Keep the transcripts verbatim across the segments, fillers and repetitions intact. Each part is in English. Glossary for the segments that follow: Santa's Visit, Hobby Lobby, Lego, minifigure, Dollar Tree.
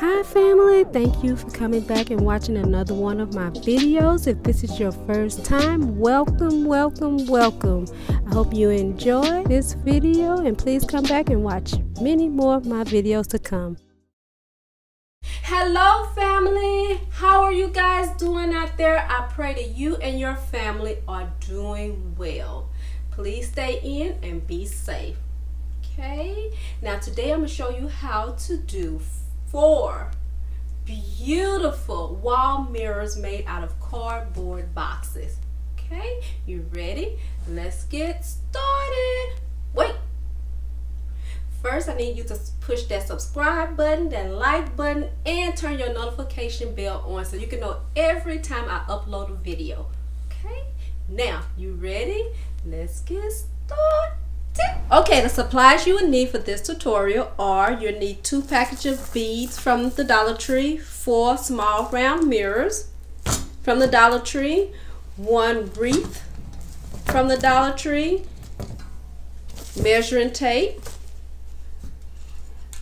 Hi family, thank you for coming back and watching another one of my videos. If this is your first time, welcome welcome welcome. I hope you enjoy this video and please come back and watch many more of my videos to come. Hello family, how are you guys doing out there? I pray that you and your family are doing well. Please stay in and be safe. Okay, now today I'm going to show you how to do four beautiful wall mirrors made out of cardboard boxes. Okay, you ready? Let's get started. Wait, first I need you to push that subscribe button, that like button, and turn your notification bell on so you can know every time I upload a video. Okay, now you ready? Let's get started. Okay, the supplies you will need for this tutorial are you'll need two packages of beads from the Dollar Tree, four small round mirrors from the Dollar Tree, one wreath from the Dollar Tree, measuring tape,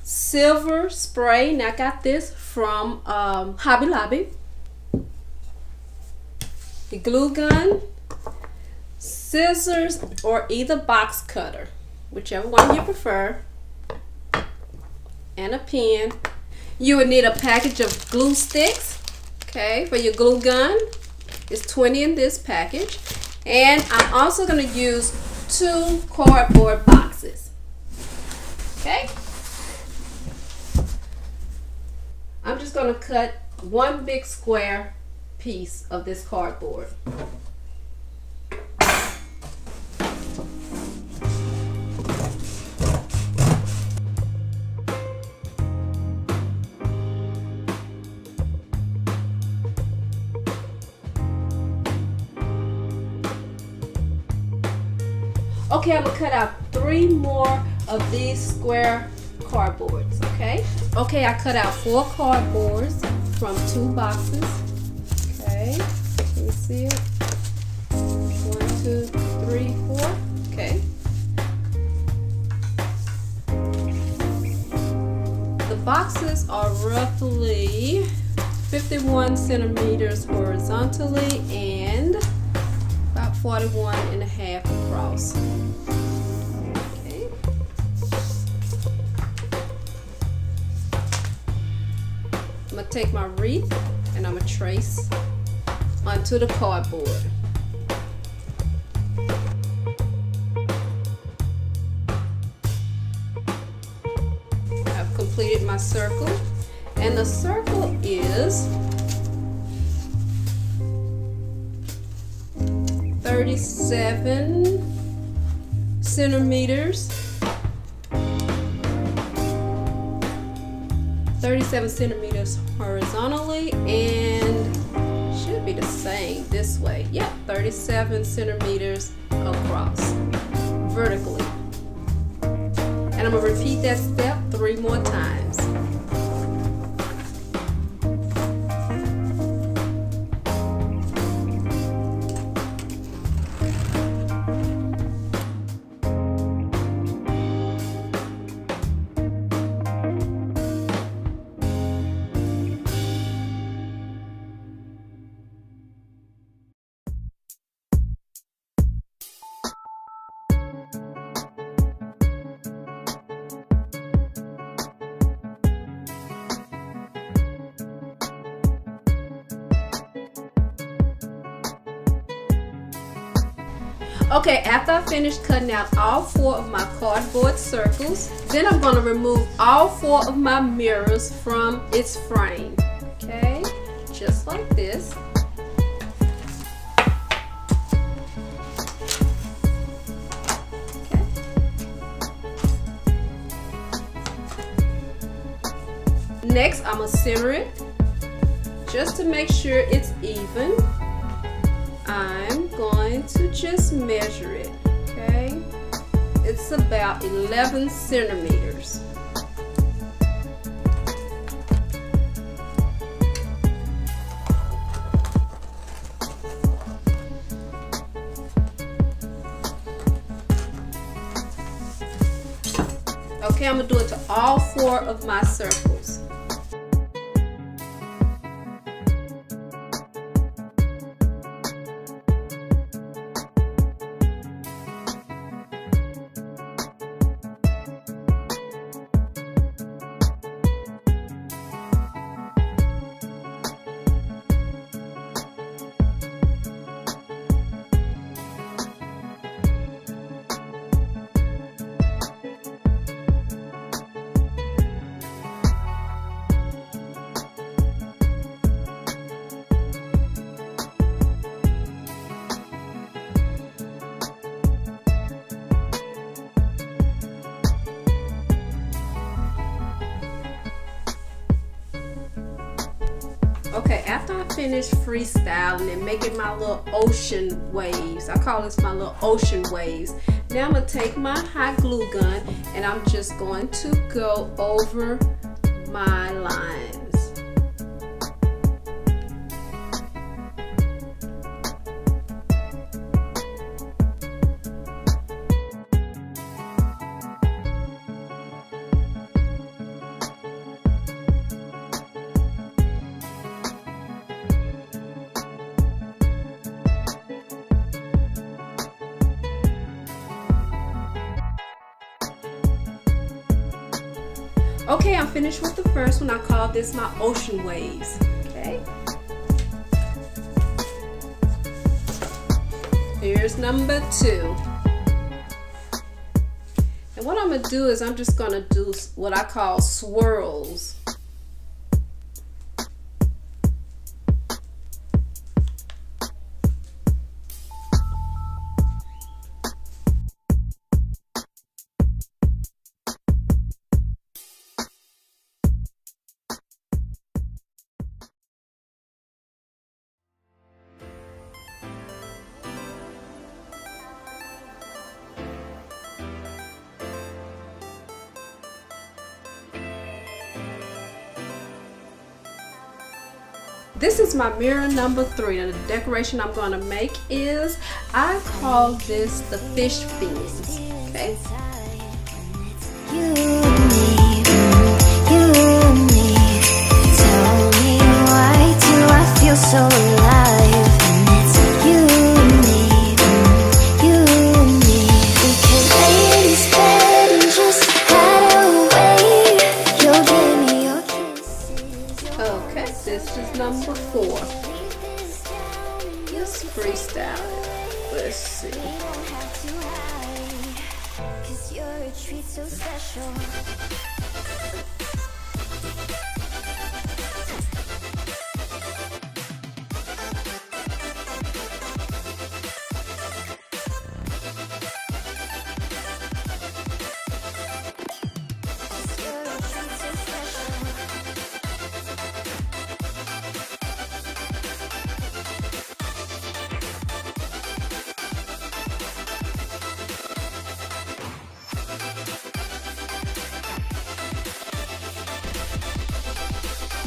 silver spray, and I got this from um, Hobby Lobby, the glue gun, scissors, or either box cutter, whichever one you prefer, and a pen. You would need a package of glue sticks, okay, for your glue gun. It's twenty in this package. And I'm also going to use two cardboard boxes, okay? I'm just going to cut one big square piece of this cardboard. Okay, I'm gonna cut out three more of these square cardboards, okay? Okay, I cut out four cardboards from two boxes, okay? Can you see it? One, two, three, four, okay. The boxes are roughly fifty-one centimeters horizontally and about forty-one and a half across. Okay. I'm gonna take my wreath and I'm gonna trace onto the cardboard. I've completed my circle, and the circle is thirty-seven centimeters, thirty-seven centimeters horizontally, and should be the same this way. Yep, thirty-seven centimeters across vertically. And I'm going to repeat that step three more times. Okay, after I finish cutting out all four of my cardboard circles, then I'm going to remove all four of my mirrors from its frame. Okay, just like this. Okay. Next, I'm going to center it just to make sure it's even. I'm going to just measure it, okay? It's about eleven centimeters. Okay, I'm gonna do it to all four of my circles. Okay, after I finish freestyling and making my little ocean waves, I call this my little ocean waves. Now I'm going to take my hot glue gun and I'm just going to go over my lines. Okay, I'm finished with the first one. I call this my ocean waves. Okay. Here's number two. And what I'm going to do is I'm just going to do what I call swirls. This is my mirror number three. Now the decoration I'm going to make is, I call this the fish fins. Okay. This is number four. Just freestyle it. Let's see.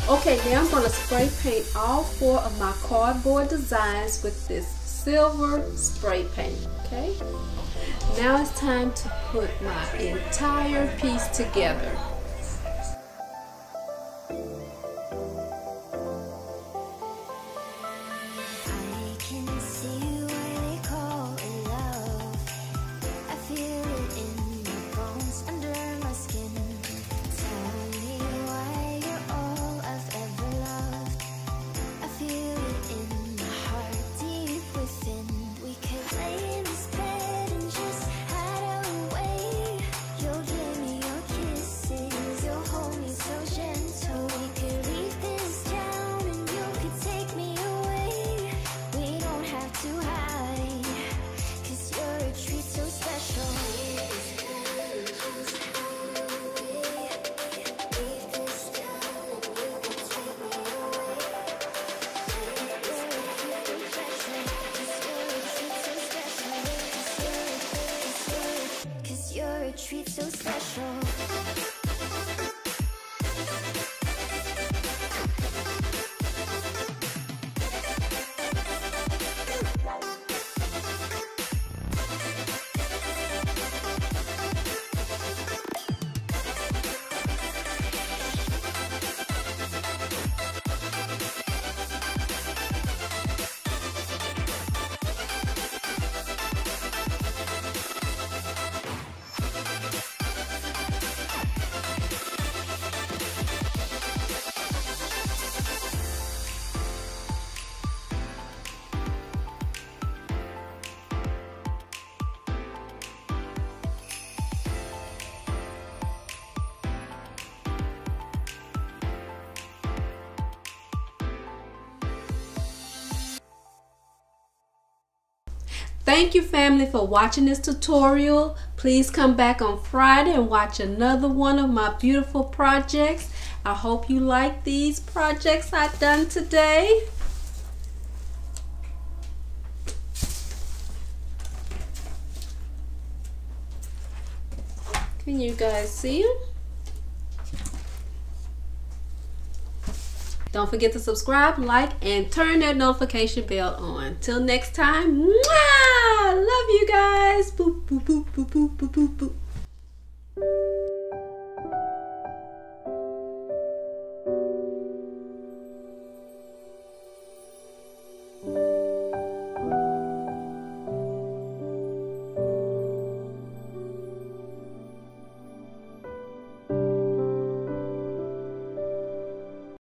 Okay, now I'm going to spray paint all four of my cardboard designs with this silver spray paint, okay? Now it's time to put my entire piece together. Treat so special. Thank you, family, for watching this tutorial. Please come back on Friday and watch another one of my beautiful projects. I hope you like these projects I've done today. Can you guys see it? Don't forget to subscribe, like, and turn that notification bell on. Till next time, mwah! Love you guys. Boop, boop, boop, boop, boop, boop, boop.